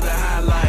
to the highlight.